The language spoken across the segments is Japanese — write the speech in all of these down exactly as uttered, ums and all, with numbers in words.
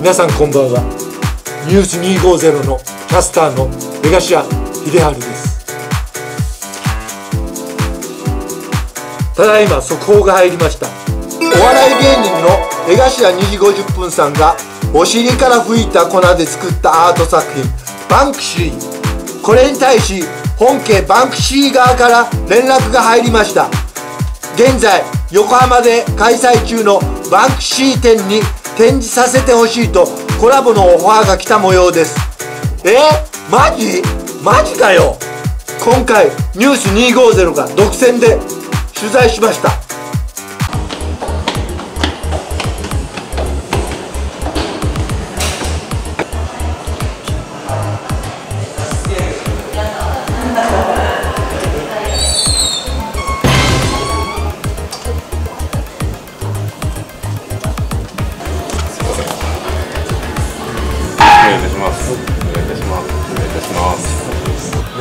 皆さんこんばんは。ニュースにひゃくごじゅうのキャスターの江頭秀治です。ただいま速報が入りました。お笑い芸人の江頭にじごじゅっぷんさんがお尻から吹いた粉で作ったアート作品「バンクシー」。これに対し本家バンクシー側から連絡が入りました。現在横浜で開催中のバンクシー展に展示させてほしいとコラボのオファーが来た模様です。えー、マジマジかよ。今回ニュースにひゃくごじゅうが独占で取材しました。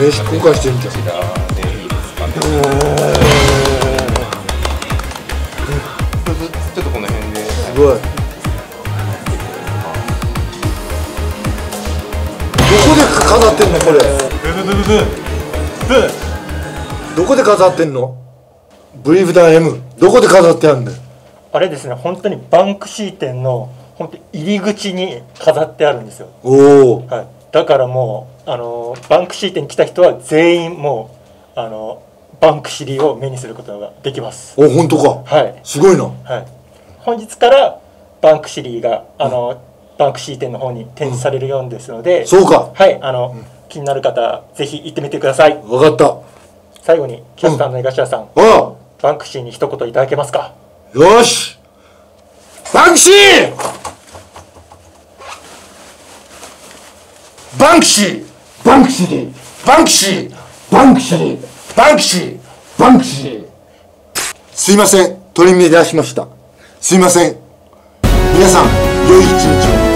名刺交換してるんじゃん。ちょっとこの辺で。すごい。どこで飾ってんのこれ。どこで飾ってんの？ブリーフダー M どこで飾ってあるんだよ。あれですね、本当にバンクシー店の本当入り口に飾ってあるんですよ。おお。はい。だからもうあのバンクシー店に来た人は全員もうあのバンクシーを目にすることができます。お、本当か。はい、すごいな。はい、本日からバンクシーがあの、うん、バンクシー店の方に展示されるようですので、うん、そうか。はい、あの、うん、気になる方ぜひ行ってみてください。わかった。最後にキャスターの江頭さん、うん、ああバンクシーに一言いただけますか。よし、バンクシーバンクシーバンクシーバンクシーバンクシーバンクシーバンクシー。すいません、取り乱しました。すいません。皆さん良い一日を。